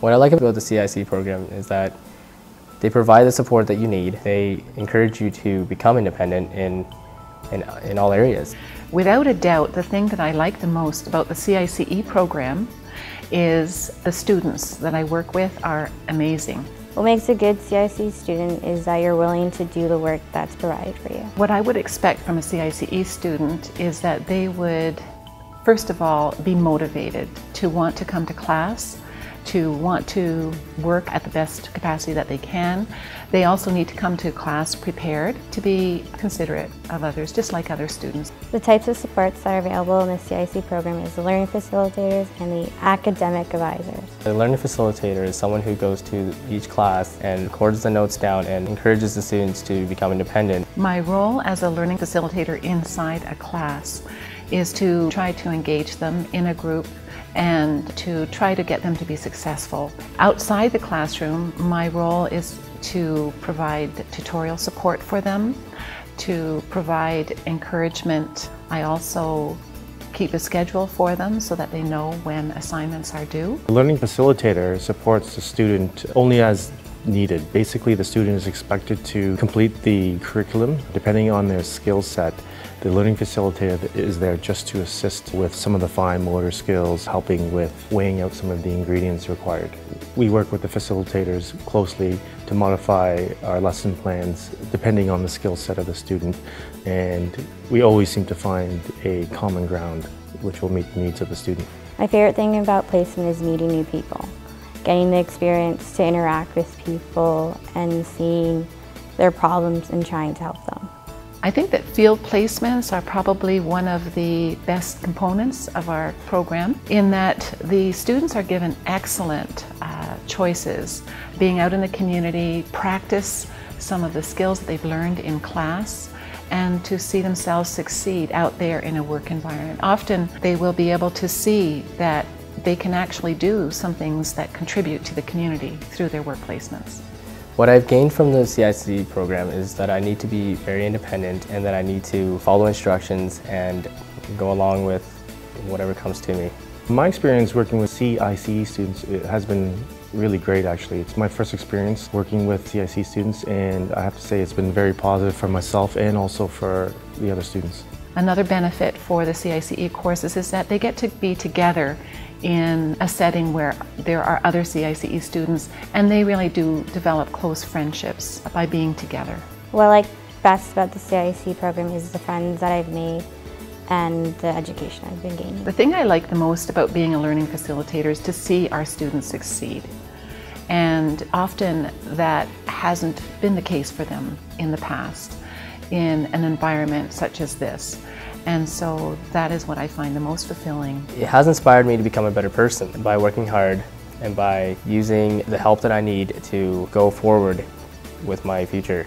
What I like about the CICE program is that they provide the support that you need. They encourage you to become independent in all areas. Without a doubt, the thing that I like the most about the CICE program is the students that I work with are amazing. What makes a good CICE student is that you're willing to do the work that's provided for you. What I would expect from a CICE student is that they would, first of all, be motivated to want to come to class, to want to work at the best capacity that they can. They also need to come to class prepared to be considerate of others, just like other students. The types of supports that are available in the CICE program is the learning facilitators and the academic advisors. The learning facilitator is someone who goes to each class and records the notes down and encourages the students to become independent. My role as a learning facilitator inside a class is to try to engage them in a group and to try to get them to be successful. Outside the classroom, my role is to provide tutorial support for them, to provide encouragement. I also keep a schedule for them so that they know when assignments are due. The learning facilitator supports the student only as needed. Basically, the student is expected to complete the curriculum depending on their skill set. The learning facilitator is there just to assist with some of the fine motor skills, helping with weighing out some of the ingredients required. We work with the facilitators closely to modify our lesson plans depending on the skill set of the student, and we always seem to find a common ground which will meet the needs of the student. My favorite thing about placement is meeting new people, getting the experience to interact with people and seeing their problems and trying to help them. I think that field placements are probably one of the best components of our program, in that the students are given excellent choices. Being out in the community, practice some of the skills that they've learned in class, and to see themselves succeed out there in a work environment. Often they will be able to see that they can actually do some things that contribute to the community through their work placements. What I've gained from the CICE program is that I need to be very independent and that I need to follow instructions and go along with whatever comes to me. My experience working with CICE students has been really great, actually. It's my first experience working with CICE students, and I have to say it's been very positive for myself and also for the other students. Another benefit for the CICE courses is that they get to be together in a setting where there are other CICE students, and they really do develop close friendships by being together. What I like best about the CICE program is the friends that I've made and the education I've been gaining. The thing I like the most about being a learning facilitator is to see our students succeed, and often that hasn't been the case for them in the past in an environment such as this. And so that is what I find the most fulfilling. It has inspired me to become a better person by working hard and by using the help that I need to go forward with my future.